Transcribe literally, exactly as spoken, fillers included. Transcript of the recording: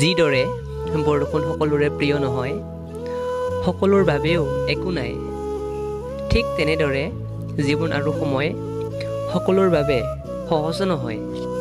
Zidore, Borokun Hokolore Prionohoi, Hokolor Babeo, Ekunai, Tik Tenedore, Zibun Aruhomoi, Hokolor Babe, Hosonohoi.